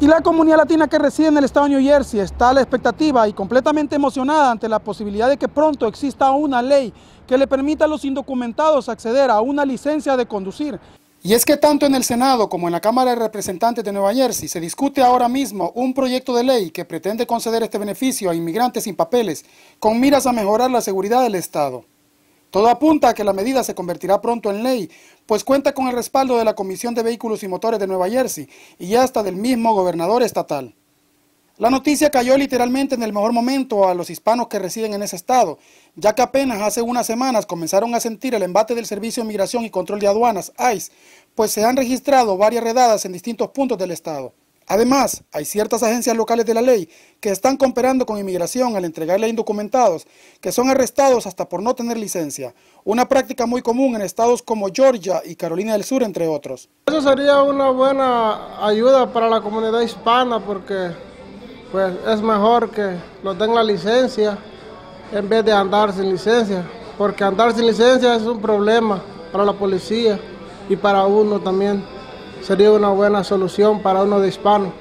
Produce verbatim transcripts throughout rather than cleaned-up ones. Y la comunidad latina que reside en el estado de New Jersey está a la expectativa y completamente emocionada ante la posibilidad de que pronto exista una ley que le permita a los indocumentados acceder a una licencia de conducir. Y es que tanto en el Senado como en la Cámara de Representantes de Nueva Jersey se discute ahora mismo un proyecto de ley que pretende conceder este beneficio a inmigrantes sin papeles con miras a mejorar la seguridad del estado. Todo apunta a que la medida se convertirá pronto en ley, pues cuenta con el respaldo de la Comisión de Vehículos y Motores de Nueva Jersey y hasta del mismo gobernador estatal. La noticia cayó literalmente en el mejor momento a los hispanos que residen en ese estado, ya que apenas hace unas semanas comenzaron a sentir el embate del Servicio de Migración y Control de Aduanas, I C E, pues se han registrado varias redadas en distintos puntos del estado. Además, hay ciertas agencias locales de la ley que están cooperando con inmigración al entregarle a indocumentados que son arrestados hasta por no tener licencia, una práctica muy común en estados como Georgia y Carolina del Sur, entre otros. Eso sería una buena ayuda para la comunidad hispana porque pues, es mejor que nos den la licencia en vez de andar sin licencia, porque andar sin licencia es un problema para la policía y para uno también. Sería una buena solución para uno de hispano.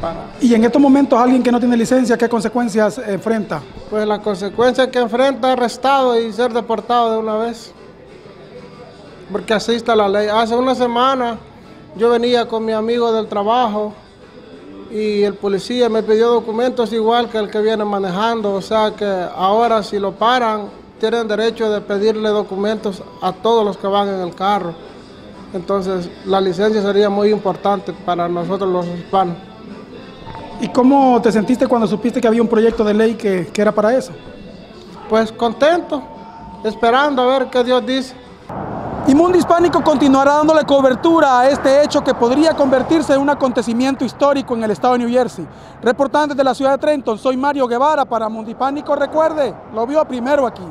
Para... Y en estos momentos, alguien que no tiene licencia, ¿qué consecuencias enfrenta? Pues la consecuencia que enfrenta es arrestado y ser deportado de una vez. Porque así está la ley. Hace una semana yo venía con mi amigo del trabajo y el policía me pidió documentos igual que el que viene manejando. O sea que ahora si lo paran, tienen derecho de pedirle documentos a todos los que van en el carro. Entonces, la licencia sería muy importante para nosotros los hispanos. ¿Y cómo te sentiste cuando supiste que había un proyecto de ley que, que era para eso? Pues contento, esperando a ver qué Dios dice. Y Mundo Hispánico continuará dándole cobertura a este hecho que podría convertirse en un acontecimiento histórico en el estado de New Jersey. Reportando desde la ciudad de Trenton, soy Mario Guevara para Mundo Hispánico. Recuerde, lo vio primero aquí.